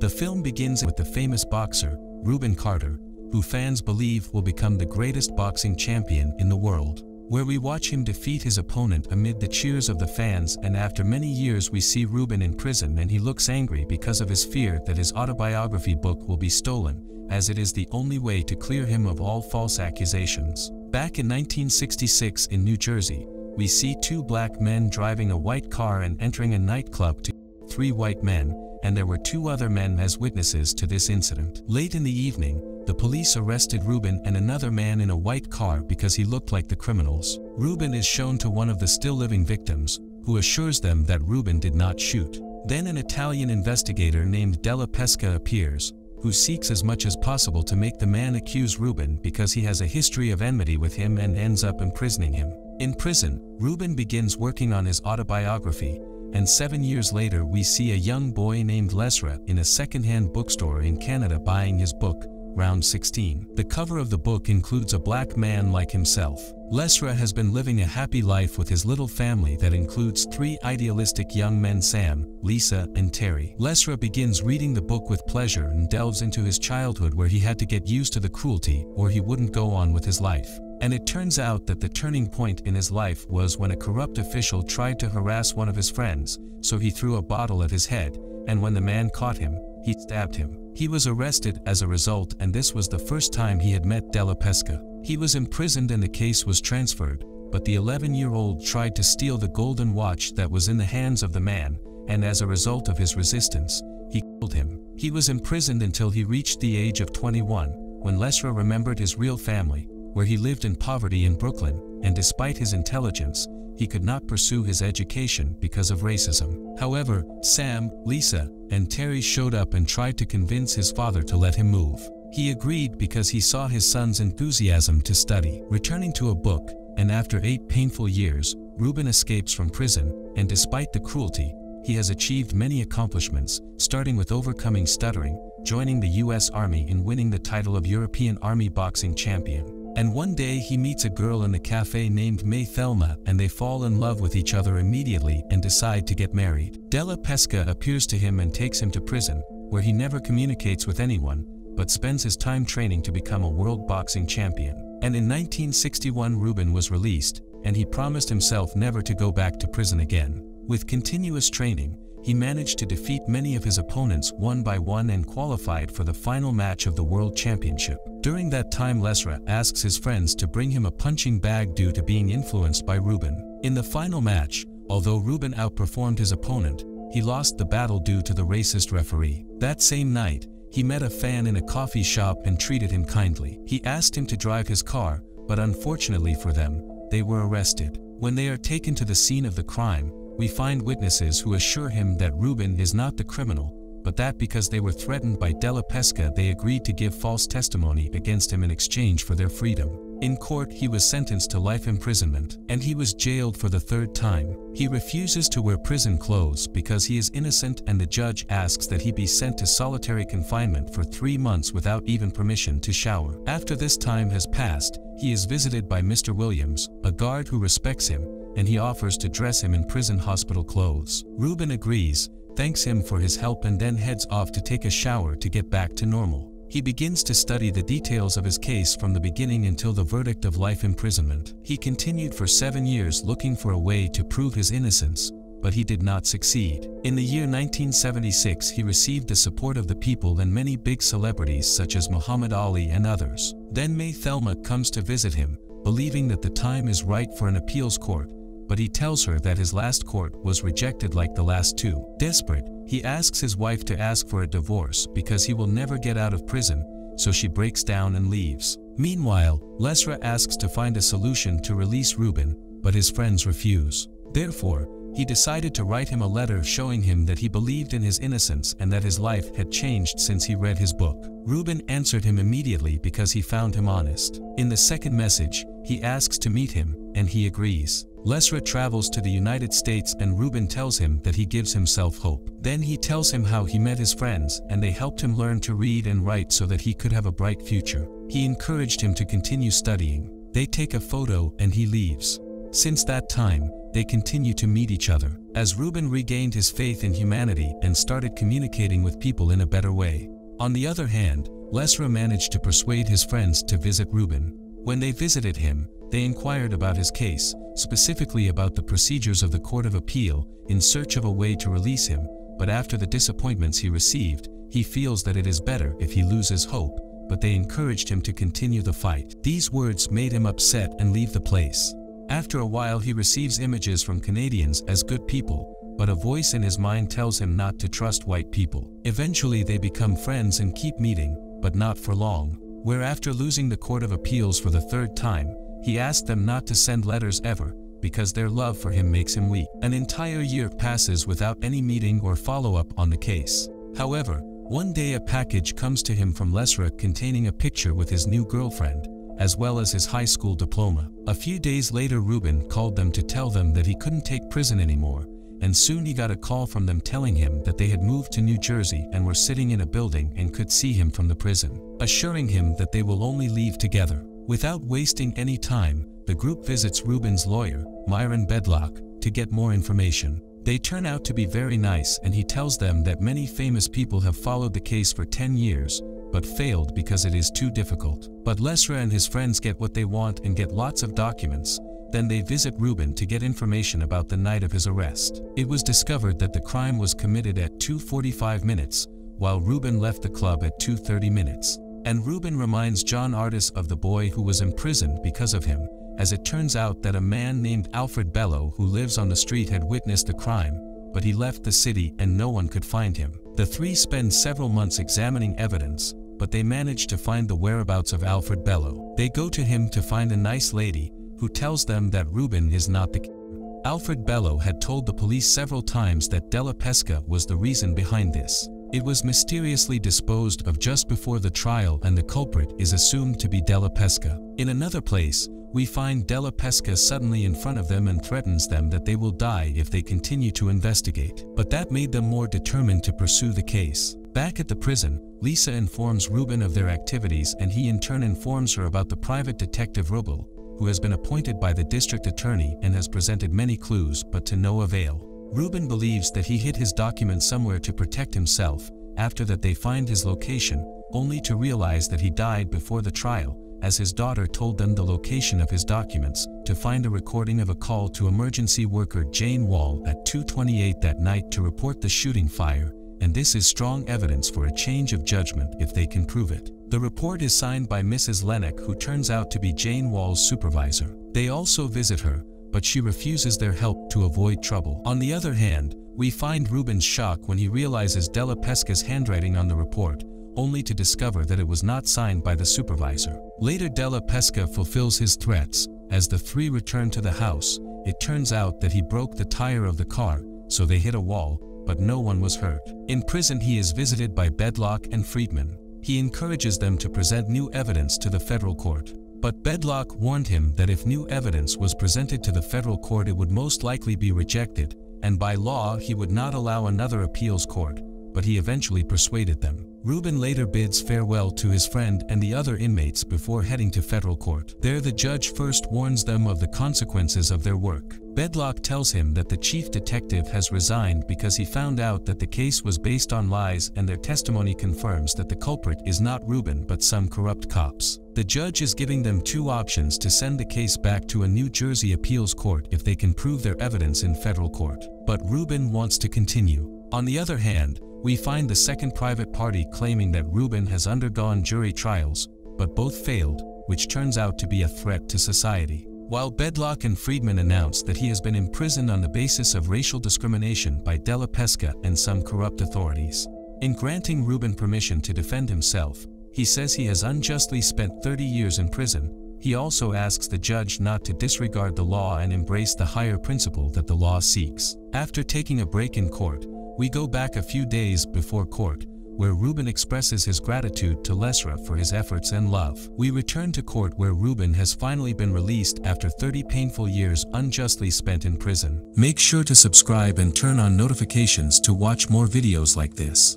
The film begins with the famous boxer, Rubin Carter, who fans believe will become the greatest boxing champion in the world, where we watch him defeat his opponent amid the cheers of the fans, and after many years we see Rubin in prison and he looks angry because of his fear that his autobiography book will be stolen, as it is the only way to clear him of all false accusations. Back in 1966 in New Jersey, we see two black men driving a white car and entering a nightclub to three white men, and there were two other men as witnesses to this incident. Late in the evening, the police arrested Rubin and another man in a white car because he looked like the criminals. Rubin is shown to one of the still living victims, who assures them that Rubin did not shoot. Then an Italian investigator named Della Pesca appears, who seeks as much as possible to make the man accuse Rubin because he has a history of enmity with him and ends up imprisoning him. In prison, Rubin begins working on his autobiography, and 7 years later we see a young boy named Lesra in a second-hand bookstore in Canada buying his book, Round 16. The cover of the book includes a black man like himself. Lesra has been living a happy life with his little family that includes three idealistic young men, Sam, Lisa, and Terry. Lesra begins reading the book with pleasure and delves into his childhood, where he had to get used to the cruelty or he wouldn't go on with his life. And it turns out that the turning point in his life was when a corrupt official tried to harass one of his friends, so he threw a bottle at his head, and when the man caught him, he stabbed him. He was arrested as a result, and this was the first time he had met Della Pesca. He was imprisoned and the case was transferred, but the 11-year-old tried to steal the golden watch that was in the hands of the man, and as a result of his resistance, he killed him. He was imprisoned until he reached the age of 21, when Lesra remembered his real family, where he lived in poverty in Brooklyn, and despite his intelligence, he could not pursue his education because of racism. However, Sam, Lisa, and Terry showed up and tried to convince his father to let him move. He agreed because he saw his son's enthusiasm to study. Returning to a book, and after 8 painful years, Rubin escapes from prison, and despite the cruelty, he has achieved many accomplishments, starting with overcoming stuttering, joining the US Army and winning the title of European Army Boxing Champion. And one day he meets a girl in a cafe named Mae Thelma, and they fall in love with each other immediately and decide to get married. Della Pesca appears to him and takes him to prison, where he never communicates with anyone, but spends his time training to become a world boxing champion. And in 1961 Rubin was released, and he promised himself never to go back to prison again. With continuous training, he managed to defeat many of his opponents one by one and qualified for the final match of the World Championship. During that time, Lesra asks his friends to bring him a punching bag due to being influenced by Rubin. In the final match, although Rubin outperformed his opponent, he lost the battle due to the racist referee. That same night, he met a fan in a coffee shop and treated him kindly. He asked him to drive his car, but unfortunately for them, they were arrested. When they are taken to the scene of the crime, we find witnesses who assure him that Rubin is not the criminal, but that because they were threatened by Della Pesca, they agreed to give false testimony against him in exchange for their freedom. In court, he was sentenced to life imprisonment, and he was jailed for the 3rd time. He refuses to wear prison clothes because he is innocent, and the judge asks that he be sent to solitary confinement for 3 months without even permission to shower. After this time has passed, he is visited by Mr. Williams, a guard who respects him, and he offers to dress him in prison hospital clothes. Rubin agrees, thanks him for his help, and then heads off to take a shower to get back to normal. He begins to study the details of his case from the beginning until the verdict of life imprisonment. He continued for 7 years looking for a way to prove his innocence, but he did not succeed. In the year 1976, he received the support of the people and many big celebrities such as Muhammad Ali and others. Then Mae Thelma comes to visit him, believing that the time is right for an appeals court, but he tells her that his last court was rejected like the last two. Desperate, he asks his wife to ask for a divorce because he will never get out of prison, so she breaks down and leaves. Meanwhile, Lesra asks to find a solution to release Rubin, but his friends refuse. Therefore, he decided to write him a letter showing him that he believed in his innocence and that his life had changed since he read his book. Rubin answered him immediately because he found him honest. In the second message, he asks to meet him, and he agrees. Lesra travels to the United States, and Rubin tells him that he gives himself hope. Then he tells him how he met his friends and they helped him learn to read and write so that he could have a bright future. He encouraged him to continue studying. They take a photo and he leaves. Since that time, they continue to meet each other, as Rubin regained his faith in humanity and started communicating with people in a better way. On the other hand, Lesra managed to persuade his friends to visit Rubin. When they visited him, they inquired about his case, specifically about the procedures of the Court of Appeal, in search of a way to release him, but after the disappointments he received, he feels that it is better if he loses hope, but they encouraged him to continue the fight. These words made him upset and leave the place. After a while he receives images from Canadians as good people, but a voice in his mind tells him not to trust white people. Eventually they become friends and keep meeting, but not for long, where after losing the Court of Appeals for the third time, he asked them not to send letters ever, because their love for him makes him weak. An entire year passes without any meeting or follow-up on the case. However, one day a package comes to him from Lesra containing a picture with his new girlfriend, as well as his high school diploma. A few days later Rubin called them to tell them that he couldn't take prison anymore, and soon he got a call from them telling him that they had moved to New Jersey and were sitting in a building and could see him from the prison, assuring him that they will only leave together. Without wasting any time, the group visits Rubin's lawyer, Myron Beldock, to get more information. They turn out to be very nice and he tells them that many famous people have followed the case for 10 years, but failed because it is too difficult. But Lesra and his friends get what they want and get lots of documents. Then they visit Rubin to get information about the night of his arrest. It was discovered that the crime was committed at 2:45, while Rubin left the club at 2:30. And Rubin reminds John Artis of the boy who was imprisoned because of him, as it turns out that a man named Alfred Bello who lives on the street had witnessed the crime, but he left the city and no one could find him. The three spend several months examining evidence, but they manage to find the whereabouts of Alfred Bello. They go to him to find a nice lady, who tells them that Rubin is not the killer. Alfred Bello had told the police several times that Della Pesca was the reason behind this. It was mysteriously disposed of just before the trial and the culprit is assumed to be Della Pesca. In another place, we find Della Pesca suddenly in front of them and threatens them that they will die if they continue to investigate. But that made them more determined to pursue the case. Back at the prison, Lisa informs Rubin of their activities and he in turn informs her about the private detective Rubel, who has been appointed by the district attorney and has presented many clues but to no avail. Rubin believes that he hid his documents somewhere to protect himself. After that they find his location, only to realize that he died before the trial, as his daughter told them the location of his documents, to find a recording of a call to emergency worker Jane Wall at 2:28 that night to report the shooting fire, and this is strong evidence for a change of judgment if they can prove it. The report is signed by Mrs. Lenick, who turns out to be Jane Wall's supervisor. They also visit her, but she refuses their help to avoid trouble. On the other hand, we find Rubin's shock when he realizes Della Pesca's handwriting on the report, only to discover that it was not signed by the supervisor. Later Della Pesca fulfills his threats. As the three return to the house, it turns out that he broke the tire of the car, so they hit a wall, but no one was hurt. In prison he is visited by Beldock and Friedman. He encourages them to present new evidence to the federal court. But Beldock warned him that if new evidence was presented to the federal court it would most likely be rejected, and by law he would not allow another appeals court, but he eventually persuaded them. Rubin later bids farewell to his friend and the other inmates before heading to federal court. There the judge first warns them of the consequences of their work. Beldock tells him that the chief detective has resigned because he found out that the case was based on lies and their testimony confirms that the culprit is not Rubin but some corrupt cops. The judge is giving them two options to send the case back to a New Jersey appeals court if they can prove their evidence in federal court. But Rubin wants to continue. On the other hand, we find the second private party claiming that Rubin has undergone jury trials, but both failed, which turns out to be a threat to society. While Beldock and Friedman announce that he has been imprisoned on the basis of racial discrimination by Della Pesca and some corrupt authorities. In granting Rubin permission to defend himself, he says he has unjustly spent 30 years in prison. He also asks the judge not to disregard the law and embrace the higher principle that the law seeks. After taking a break in court, we go back a few days before court, where Rubin expresses his gratitude to Lesra for his efforts and love. We return to court where Rubin has finally been released after 30 painful years unjustly spent in prison. Make sure to subscribe and turn on notifications to watch more videos like this.